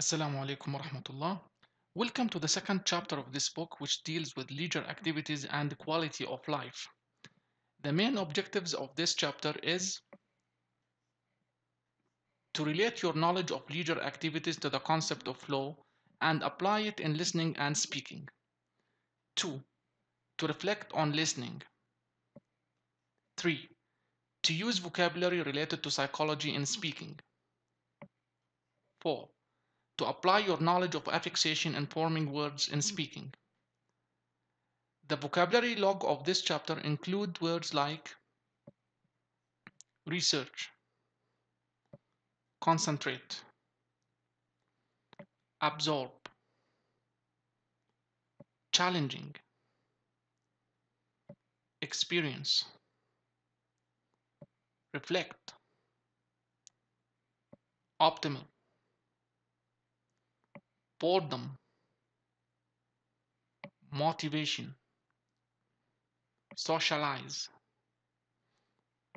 Assalamu alaikum wa rahmatullah. Welcome to the second chapter of this book, which deals with leisure activities and quality of life. The main objectives of this chapter is to relate your knowledge of leisure activities to the concept of law and apply it in listening and speaking. 2. To reflect on listening. 3. To use vocabulary related to psychology in speaking. 4. To apply your knowledge of affixation in forming words in speaking. The vocabulary log of this chapter includes words like research, concentrate, absorb, challenging, experience, reflect, optimal, boredom, motivation, socialize,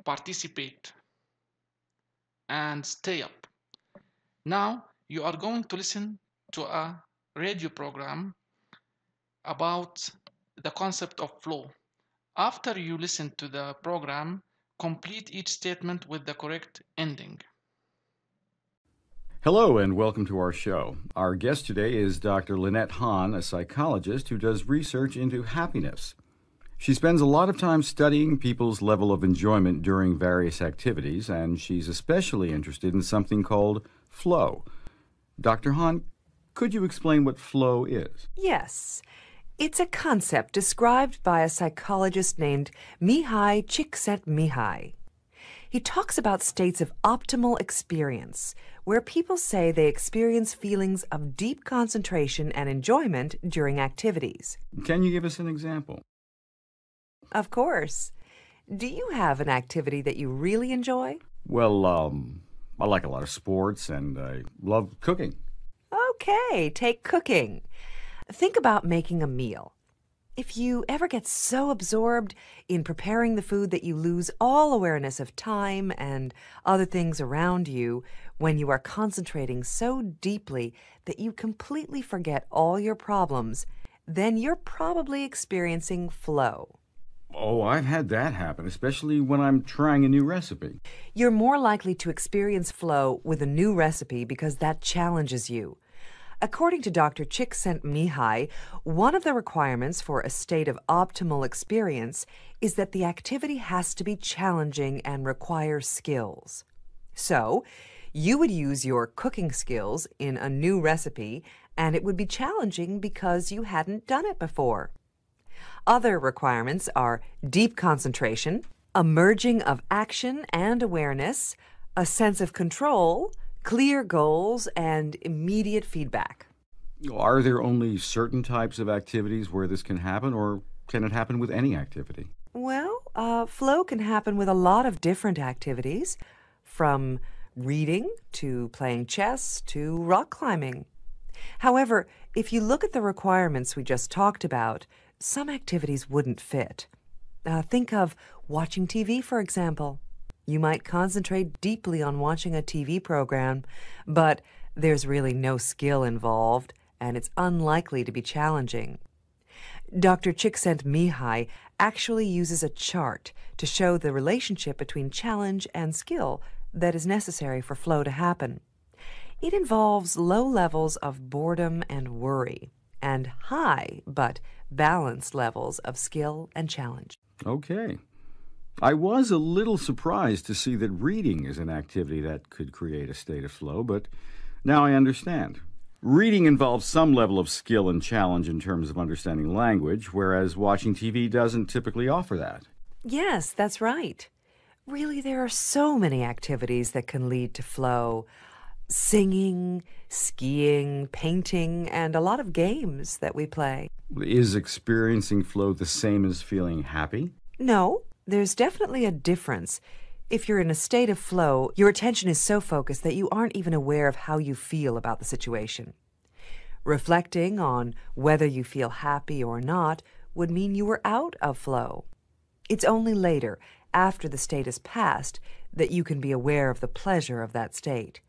participate, and stay up. Now you are going to listen to a radio program about the concept of flow. After you listen to the program, complete each statement with the correct ending. Hello and welcome to our show. Our guest today is Dr. Lynette Hahn, a psychologist who does research into happiness. She spends a lot of time studying people's level of enjoyment during various activities, and she's especially interested in something called flow. Dr. Hahn, could you explain what flow is? Yes. It's a concept described by a psychologist named Mihaly Csikszentmihalyi. He talks about states of optimal experience, where people say they experience feelings of deep concentration and enjoyment during activities. Can you give us an example? Of course. Do you have an activity that you really enjoy? Well, I like a lot of sports and I love cooking. Okay, take cooking. Think about making a meal. If you ever get so absorbed in preparing the food that you lose all awareness of time and other things around you, when you are concentrating so deeply that you completely forget all your problems, then you're probably experiencing flow. Oh, I've had that happen, especially when I'm trying a new recipe. You're more likely to experience flow with a new recipe because that challenges you. According to Dr. Csikszentmihalyi, one of the requirements for a state of optimal experience is that the activity has to be challenging and require skills. So, you would use your cooking skills in a new recipe, and it would be challenging because you hadn't done it before. Other requirements are deep concentration, a merging of action and awareness, a sense of control, clear goals, and immediate feedback. Are there only certain types of activities where this can happen, or can it happen with any activity? Well, flow can happen with a lot of different activities, from reading to playing chess to rock climbing. However, if you look at the requirements we just talked about, some activities wouldn't fit. Think of watching TV, for example. You might concentrate deeply on watching a TV program, but there's really no skill involved, and it's unlikely to be challenging. Dr. Csikszentmihalyi actually uses a chart to show the relationship between challenge and skill that is necessary for flow to happen. It involves low levels of boredom and worry, and high but balanced levels of skill and challenge. Okay. I was a little surprised to see that reading is an activity that could create a state of flow, but now I understand. Reading involves some level of skill and challenge in terms of understanding language, whereas watching TV doesn't typically offer that. Yes, that's right. Really, there are so many activities that can lead to flow. Singing, skiing, painting, and a lot of games that we play. Is experiencing flow the same as feeling happy? No. There's definitely a difference. If you're in a state of flow, your attention is so focused that you aren't even aware of how you feel about the situation. Reflecting on whether you feel happy or not would mean you were out of flow. It's only later, after the state is passed, that you can be aware of the pleasure of that state.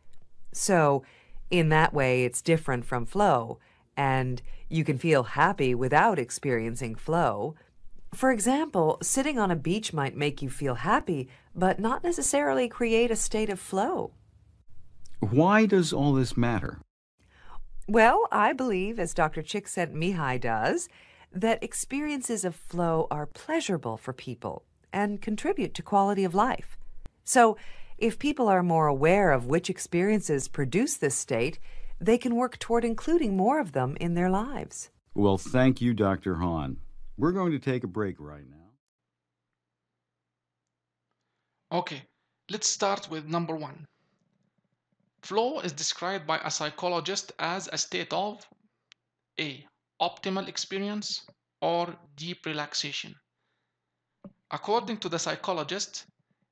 So, In that way, it's different from flow, and you can feel happy without experiencing flow. For example, sitting on a beach might make you feel happy, but not necessarily create a state of flow. Why does all this matter? Well, I believe, as Dr. Csikszentmihalyi does, that experiences of flow are pleasurable for people and contribute to quality of life. So, if people are more aware of which experiences produce this state, they can work toward including more of them in their lives. Well, thank you, Dr. Hahn. We're going to take a break right now. Okay, let's start with number one. Flow is described by a psychologist as a state of A. Optimal experience or deep relaxation. According to the psychologist,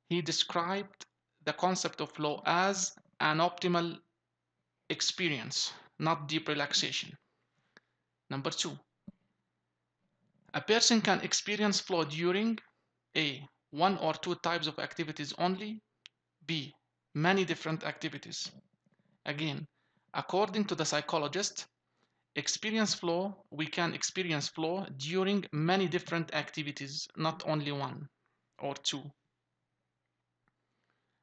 he described the concept of flow as an optimal experience, not deep relaxation. Number two, a person can experience flow during A. one or two types of activities only, B. many different activities. Again, according to the psychologist, we can experience flow during many different activities, not only one or two.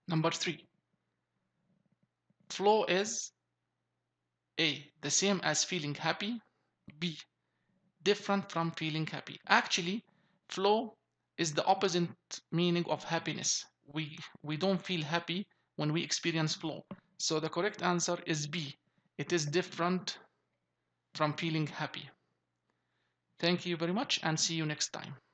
Number three, flow is A. the same as feeling happy, B. different from feeling happy. Actually, flow is the opposite meaning of happiness. We don't feel happy when we experience flow. So the correct answer is B. It is different from feeling happy. Thank you very much and see you next time.